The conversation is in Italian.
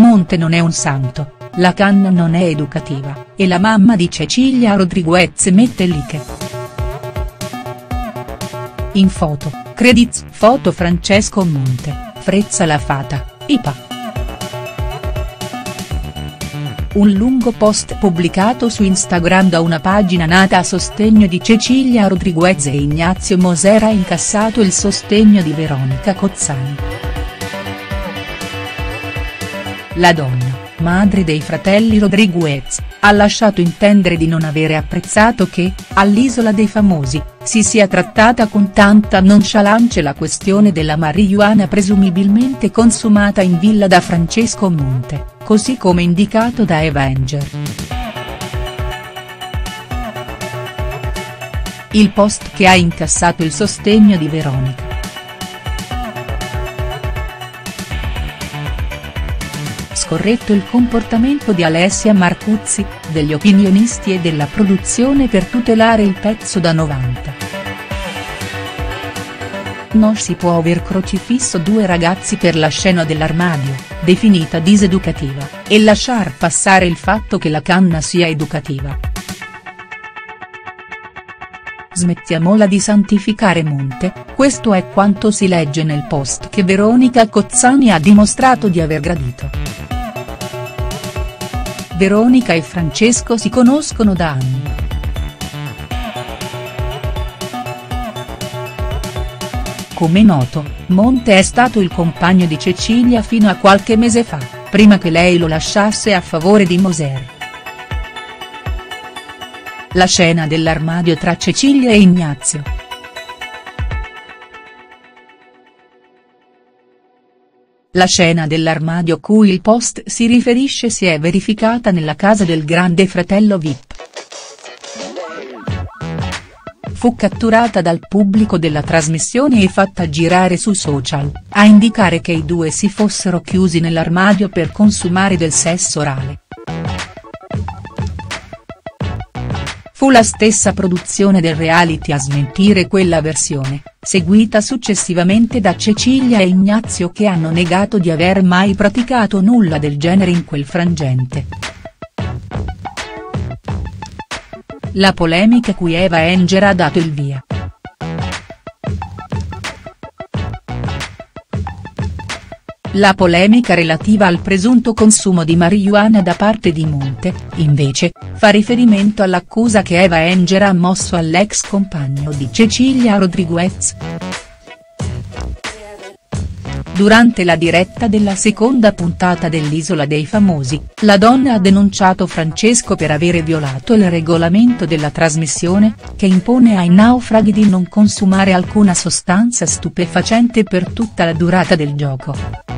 Monte non è un santo, la canna non è educativa, e la mamma di Cecilia Rodriguez mette lì che. In foto, credits foto Francesco Monte, Frezza la fata, IPA. Un lungo post pubblicato su Instagram da una pagina nata a sostegno di Cecilia Rodriguez e Ignazio Mosera ha incassato il sostegno di Veronica Cozzani. La donna, madre dei fratelli Rodriguez, ha lasciato intendere di non avere apprezzato che, all'Isola dei Famosi, si sia trattata con tanta nonchalance la questione della marijuana presumibilmente consumata in villa da Francesco Monte, così come indicato da Eva Henger. Il post che ha incassato il sostegno di Veronica. Scorretto il comportamento di Alessia Marcuzzi, degli opinionisti e della produzione per tutelare il pezzo da 90. Non si può aver crocifisso due ragazzi per la scena dell'armadio, definita diseducativa, e lasciar passare il fatto che la canna sia educativa. Smettiamola di santificare Monte, questo è quanto si legge nel post che Veronica Cozzani ha dimostrato di aver gradito. Veronica e Francesco si conoscono da anni. Come noto, Monte è stato il compagno di Cecilia fino a qualche mese fa, prima che lei lo lasciasse a favore di Mosè. La scena dell'armadio tra Cecilia e Ignazio. La scena dell'armadio cui il post si riferisce si è verificata nella casa del Grande Fratello Vip. Fu catturata dal pubblico della trasmissione e fatta girare su social, a indicare che i due si fossero chiusi nell'armadio per consumare del sesso orale. Fu la stessa produzione del reality a smentire quella versione, seguita successivamente da Cecilia e Ignazio che hanno negato di aver mai praticato nulla del genere in quel frangente. La polemica cui Eva Henger ha dato il via. La polemica relativa al presunto consumo di marijuana da parte di Monte, invece, fa riferimento all'accusa che Eva Henger ha mosso all'ex compagno di Cecilia Rodriguez. Durante la diretta della seconda puntata dell'Isola dei Famosi, la donna ha denunciato Francesco per avere violato il regolamento della trasmissione, che impone ai naufraghi di non consumare alcuna sostanza stupefacente per tutta la durata del gioco.